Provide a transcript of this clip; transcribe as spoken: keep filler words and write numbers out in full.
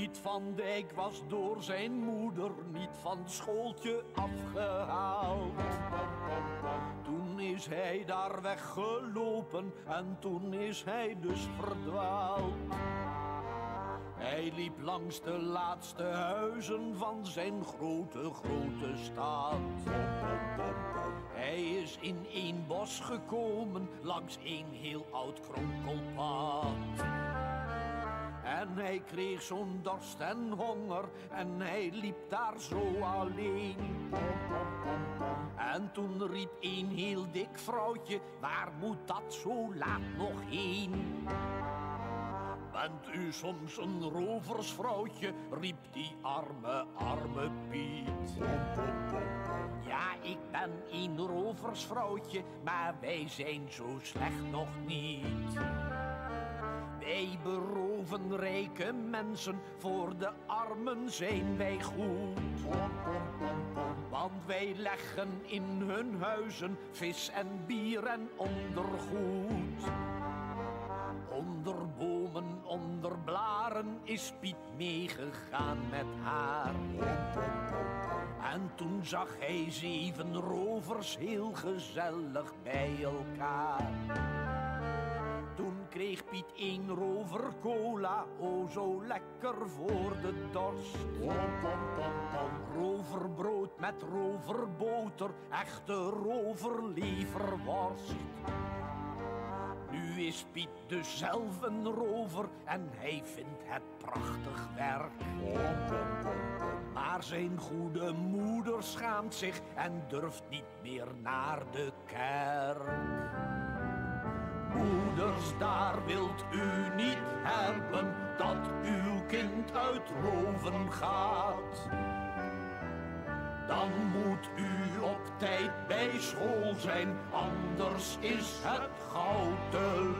Piet van Dijk was door zijn moeder niet van het schooltje afgehaald. Toen is hij daar weggelopen en toen is hij dus verdwaald. Hij liep langs de laatste huizen van zijn grote, grote stad. Hij is in één bos gekomen, langs één heel oud kronkelpad. En hij kreeg zo'n dorst en honger en hij liep daar zo alleen. En toen riep een heel dik vrouwtje, waar moet dat zo laat nog heen? Bent u soms een roversvrouwtje, riep die arme, arme Piet. Ja, ik ben een roversvrouwtje, maar wij zijn zo slecht nog niet. Wij beroven rijke mensen, voor de armen zijn wij goed. Want wij leggen in hun huizen vis en bier en ondergoed. Onder bomen, onder blaren is Piet meegegaan met haar. En toen zag hij zeven rovers heel gezellig bij elkaar. Kreeg Piet een rover cola, oh zo lekker voor de dorst. Roverbrood met roverboter, echte roverleverworst. Nu is Piet dus zelf een rover en hij vindt het prachtig werk. Maar zijn goede moeder schaamt zich en durft niet meer naar de kerk. Moeders, daar wilt u niet hebben dat uw kind uit roven gaat. Dan moet u op tijd bij school zijn, anders is het gauw te laat.